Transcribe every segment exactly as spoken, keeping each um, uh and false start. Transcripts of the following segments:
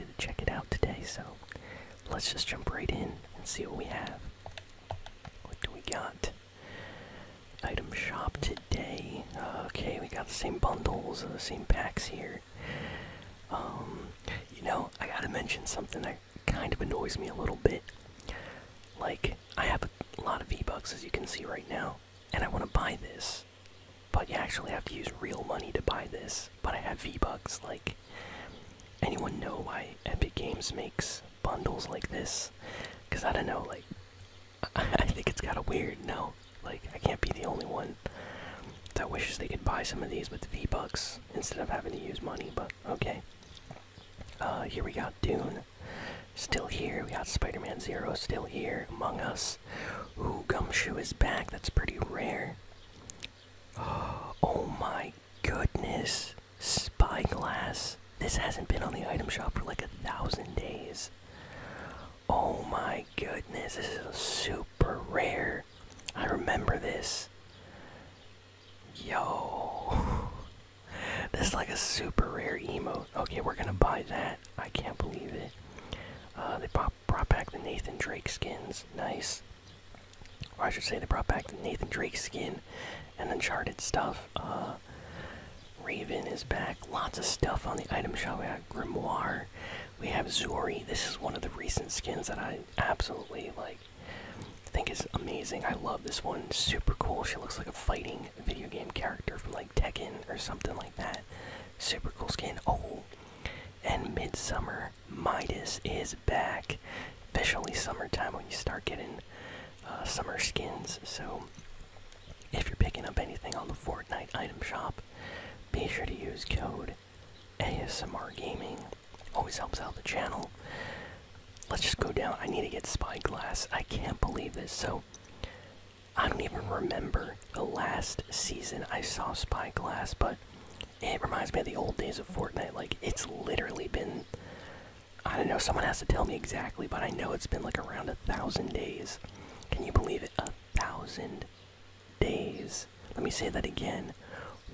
excited to check it out today, so let's just jump right in and see what we have. What do we got? Item shop today. Okay, we got the same bundles, the same packs here. Um, you know, I gotta mention something that kind of annoys me a little bit. Like, I have a lot of V-Bucks, as you can see right now, and I want to buy this. But you actually have to use real money to buy this, but I have V-Bucks. Like, anyone know why Epic Games makes bundles like this? Because I don't know, like, I, I think it's kind of weird, no? Like, I can't be the only one that wishes they could buy some of these with the V-Bucks instead of having to use money, but okay. Uh, here we got Dune. Still here, we got Spider-Man Zero, still here, Among Us. Ooh, Gumshoe is back, that's pretty rare. Oh my goodness, Spyglass. This hasn't been on the item shop for like a thousand days. Oh my goodness, this is super rare. I remember this. Yo. This is like a super rare emote. Okay, we're gonna buy that. I can't believe it. Uh, they brought, brought back the Nathan Drake skins. Nice. Or I should say they brought back the Nathan Drake skin and Uncharted stuff. Uh, Raven is back. Lots of stuff on the item shop. We have Grimoire. We have Zuri. This is one of the recent skins that I absolutely, like, think is amazing. I love this one. Super cool. She looks like a fighting video game character from, like, Tekken or something like that. Super cool skin. Oh, and Midsummer Midas is back. Officially summertime when you start getting uh, summer skins. So if you're picking up anything on the Fortnite item shop, be sure to use code A S M R Gaming. Always helps out the channel. Let's just go down. I need to get Spyglass. I can't believe this. So I don't even remember the last season I saw Spyglass, but it reminds me of the old days of Fortnite. Like, it's literally been, I don't know, someone has to tell me exactly, but I know it's been like around a thousand days. Can you believe it? A thousand days. Let me say that again.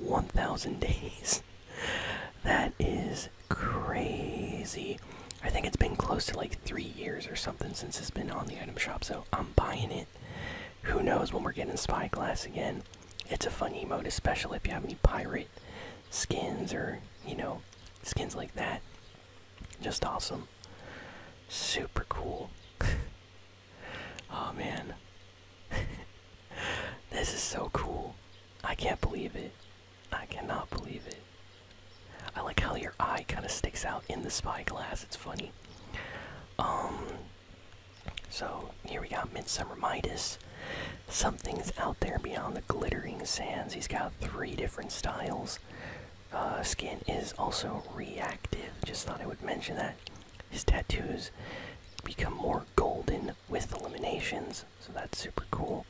one thousand days. That is crazy. I think it's been close to like three years or something since it's been on the item shop, so I'm buying it. Who knows when we're getting Spyglass again. It's a fun emote, especially if you have any pirate skins or, you know, skins like that. Just awesome. Super cool. Oh, man. This is so cool. I can't believe it. I cannot believe it. I like how your eye kind of sticks out in the Spyglass. It's funny. Um, so here we got Midsummer Midas. Something's out there beyond the glittering sands. He's got three different styles. Uh, skin is also reactive. Just thought I would mention that. His tattoos become more golden with eliminations, so that's super cool.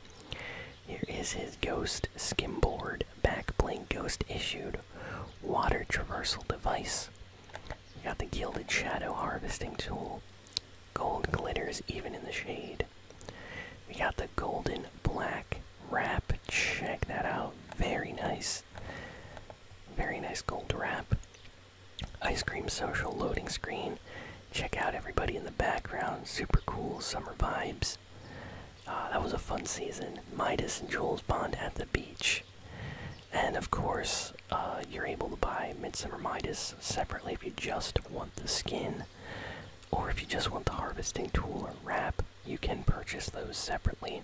Here is his ghost skimboard, back bling ghost issued, water traversal device. We got the gilded shadow harvesting tool. Gold glitters even in the shade. We got the golden black wrap. Check that out. Very nice. Very nice gold wrap. Ice cream social loading screen. Check out everybody in the background. Super cool summer vibes. Uh, that was a fun season. Midas and Jules bond at the beach. And of course, uh, you're able to buy Midsummer Midas separately if you just want the skin. Or if you just want the harvesting tool or wrap, you can purchase those separately.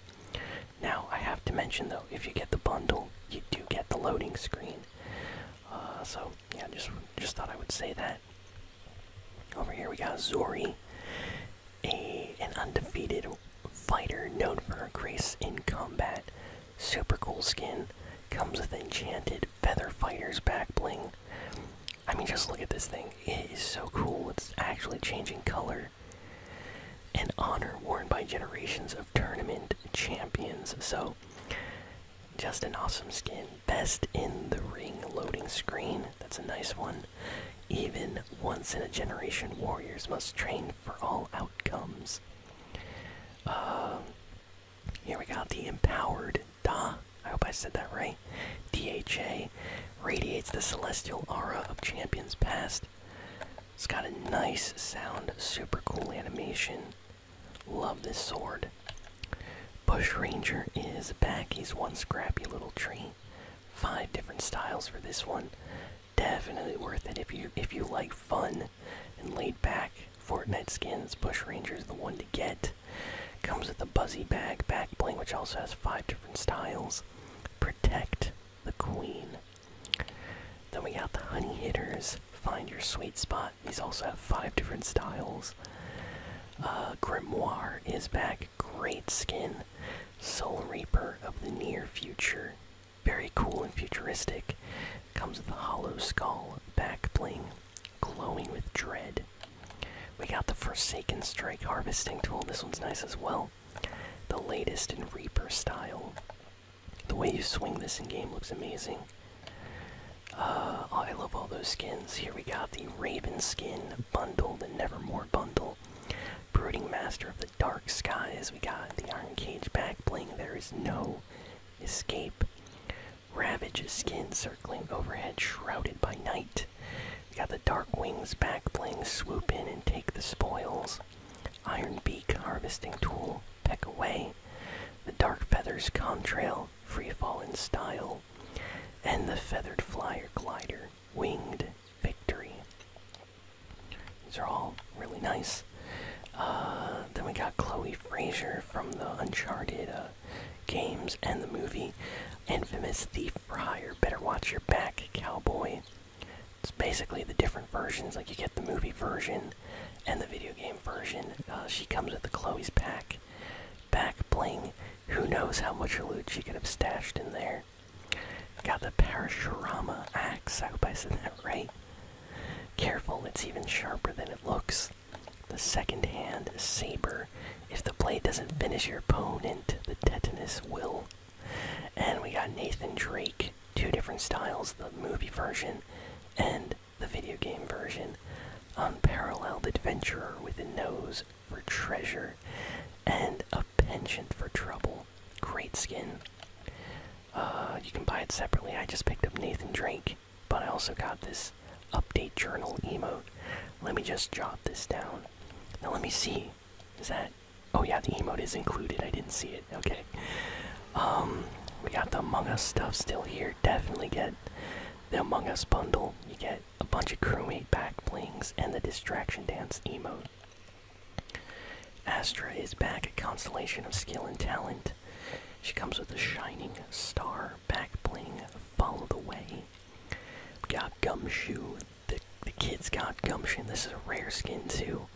Now, I have to mention though, if you get the bundle, you do get the loading screen. Uh, so, yeah, just, just thought I would say that. Over here we got Zuri, a, an undefeated fighter known for her grace in combat. Super cool skin. Comes with enchanted feather fighter's back bling. I mean, just look at this thing. It is so cool. It's actually changing color. An honor worn by generations of tournament champions. So, just an awesome skin. Best in the ring loading screen. That's a nice one. Even once in a generation, warriors must train for all outcomes. Uh, here we got the Empowered Da. I hope I said that right. D H A radiates the celestial aura of champions past. It's got a nice sound, super cool animation. Love this sword. Bushranger is back. He's one scrappy little tree. Five different styles for this one. Definitely worth it if you if you like fun and laid back Fortnite skins. Bushranger is the one to get. Comes with a buzzy bag back bling, which also has five different styles. Protect the queen. Then we got the Honey Hitters. Find your sweet spot. These also have five different styles. Uh, Grimoire is back. Great skin. Soul Reaper of the near future. Very cool and futuristic. Comes with a hollow skull back bling, glowing with dread. We got the Forsaken Strike harvesting tool. This one's nice as well. The latest in Reaper style. The way you swing this in game looks amazing. Uh, I love all those skins. Here we got the Raven skin bundle, the Nevermore bundle. Brooding Master of the Dark Skies. We got the Iron Cage back bling. There is no escape. Ravage's skin circling overhead, shrouded by night. We got the Dark Wings back bling, swoop in and take the spoils. Iron Beak harvesting tool, peck away. The Dark Feathers contrail, free fall in style. And the Feathered Flyer glider, winged victory. These are all really nice. Uh, then we got Chloe Fraser from the Uncharted uh, games and the movie. Infamous Thief Friar, better watch your back, cowboy. It's basically the different versions, like you get the movie version and the video game version. Uh, she comes with the Chloe's pack, back bling. Who knows how much loot she could have stashed in there. Got the Parashurama axe, I hope I said that right. Careful, it's even sharper than it looks. The second hand saber, if the blade doesn't finish your opponent, the tetanus will. And we got Nathan Drake, two different styles, the movie version and the video game version. Unparalleled adventurer with a nose for treasure and a penchant for trouble. Great skin. Uh, you can buy it separately. I just picked up Nathan Drake, but I also got this update journal emote. Let me just jot this down. Now let me see. Is that... Oh yeah, the emote is included. I didn't see it. Okay. Um, we got the Among Us stuff still here. Definitely get the Among Us bundle. You get a bunch of crewmate back blings and the distraction dance emote. Astra is back, a constellation of skill and talent. She comes with a Shining Star back bling. Follow the way. We got Gumshoe. The, the kids got Gumshoe. This is a rare skin too.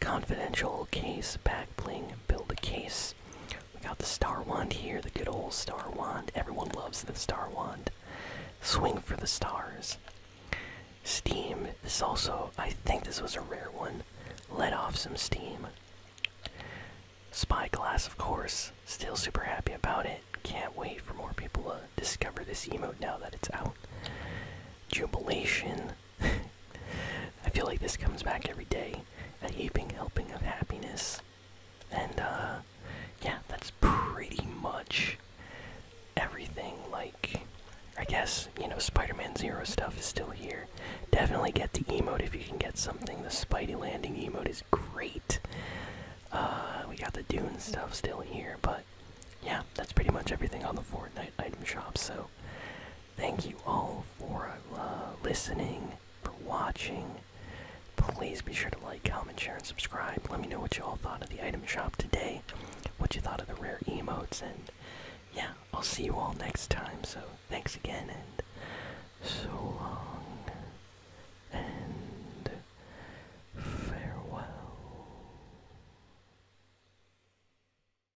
Confidential case back bling. Build a case. We got the Star Wand here, the good old Star Wand. Everyone loves the Star Wand. Swing for the stars. Steam. This also, I think this was a rare one. Let off some steam. Spyglass, of course. Still super happy about it. Can't wait for more people to discover this emote now that it's out. Jubilation. I feel like this comes back every day. A heaping helping of happiness. And, uh... yeah, that's pretty much everything. Like, I guess, you know, Spider-Man Zero stuff is still here. Definitely get the emote if you can get something. The Spidey Landing emote is great. Uh, we got the Dune stuff still here, but yeah, that's pretty much everything on the Fortnite item shop. So, thank you all for uh, listening, for watching. Please be sure to like, comment, share, and subscribe. Let me know what you all thought of the item shop today. What you thought of the rare emotes, and yeah, I'll see you all next time, so thanks again, and so long.